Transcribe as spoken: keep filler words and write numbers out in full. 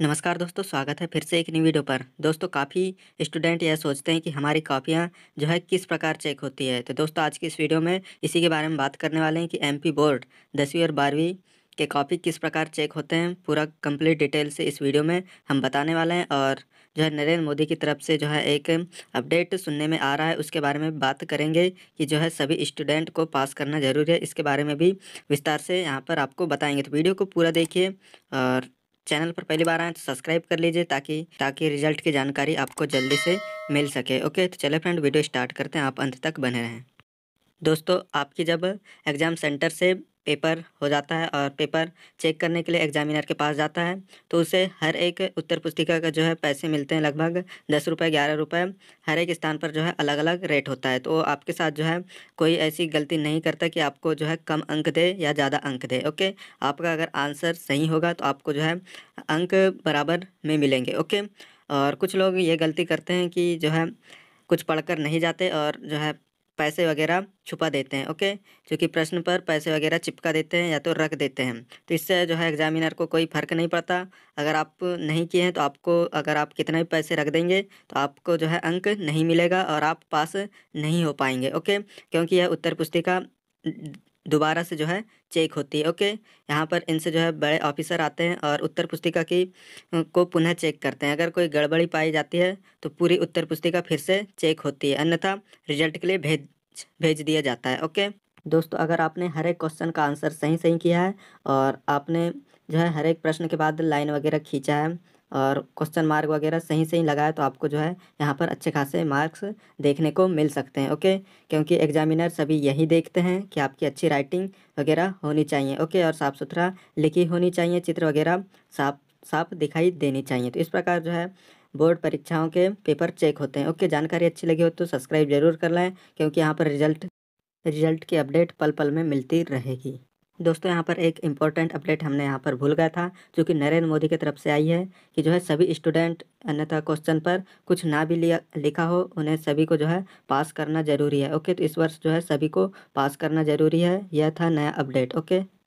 नमस्कार दोस्तों, स्वागत है फिर से एक नई वीडियो पर। दोस्तों, काफ़ी स्टूडेंट यह सोचते हैं कि हमारी कॉपियाँ जो है किस प्रकार चेक होती है। तो दोस्तों, आज की इस वीडियो में इसी के बारे में बात करने वाले हैं कि एमपी बोर्ड दसवीं और बारहवीं के कॉपी किस प्रकार चेक होते हैं। पूरा कंप्लीट डिटेल से इस वीडियो में हम बताने वाले हैं। और जो है नरेंद्र मोदी की तरफ से जो है एक अपडेट सुनने में आ रहा है, उसके बारे में बात करेंगे कि जो है सभी स्टूडेंट को पास करना जरूरी है। इसके बारे में भी विस्तार से यहाँ पर आपको बताएंगे। तो वीडियो को पूरा देखिए और चैनल पर पहली बार आए तो सब्सक्राइब कर लीजिए ताकि ताकि रिजल्ट की जानकारी आपको जल्दी से मिल सके। ओके, तो चले फ्रेंड, वीडियो स्टार्ट करते हैं, आप अंत तक बने रहें। दोस्तों, आपकी जब एग्ज़ाम सेंटर से पेपर हो जाता है और पेपर चेक करने के लिए एग्जामिनर के पास जाता है तो उसे हर एक उत्तर पुस्तिका का जो है पैसे मिलते हैं, लगभग दस रुपये ग्यारह रुपये, हर एक स्थान पर जो है अलग अलग रेट होता है। तो आपके साथ जो है कोई ऐसी गलती नहीं करता कि आपको जो है कम अंक दे या ज़्यादा अंक दे। ओके, आपका अगर आंसर सही होगा तो आपको जो है अंक बराबर में मिलेंगे। ओके, और कुछ लोग ये गलती करते हैं कि जो है कुछ पढ़ कर नहीं जाते और जो है पैसे वगैरह छुपा देते हैं। ओके, क्योंकि प्रश्न पर पैसे वगैरह चिपका देते हैं या तो रख देते हैं। तो इससे जो है एग्जामिनर को कोई फ़र्क नहीं पड़ता। अगर आप नहीं किए हैं तो आपको, अगर आप कितना भी पैसे रख देंगे तो आपको जो है अंक नहीं मिलेगा और आप पास नहीं हो पाएंगे। ओके, क्योंकि यह उत्तर पुस्तिका दोबारा से जो है चेक होती है। ओके, यहाँ पर इनसे जो है बड़े ऑफिसर आते हैं और उत्तर पुस्तिका की को पुनः चेक करते हैं। अगर कोई गड़बड़ी पाई जाती है तो पूरी उत्तर पुस्तिका फिर से चेक होती है, अन्यथा रिजल्ट के लिए भेज भेज दिया जाता है। ओके दोस्तों, अगर आपने हर एक क्वेश्चन का आंसर सही सही किया है और आपने जो है हर एक प्रश्न के बाद लाइन वगैरह खींचा है और क्वेश्चन मार्क वगैरह सही सही लगाया तो आपको जो है यहाँ पर अच्छे खासे मार्क्स देखने को मिल सकते हैं। ओके, क्योंकि एग्जामिनर सभी यही देखते हैं कि आपकी अच्छी राइटिंग वगैरह होनी चाहिए। ओके, और साफ़ सुथरा लिखी होनी चाहिए, चित्र वगैरह साफ साफ दिखाई देनी चाहिए। तो इस प्रकार जो है बोर्ड परीक्षाओं के पेपर चेक होते हैं। ओके, जानकारी अच्छी लगी हो तो सब्सक्राइब जरूर कर लें, क्योंकि यहाँ पर रिजल्ट रिजल्ट की अपडेट पल पल में मिलती रहेगी। दोस्तों, यहाँ पर एक इम्पॉर्टेंट अपडेट हमने यहाँ पर भूल गया था, जो कि नरेंद्र मोदी की तरफ से आई है कि जो है सभी स्टूडेंट, अन्यथा क्वेश्चन पर कुछ ना भी लिया लिखा हो, उन्हें सभी को जो है पास करना जरूरी है। ओके, तो इस वर्ष जो है सभी को पास करना जरूरी है। यह था नया अपडेट। ओके।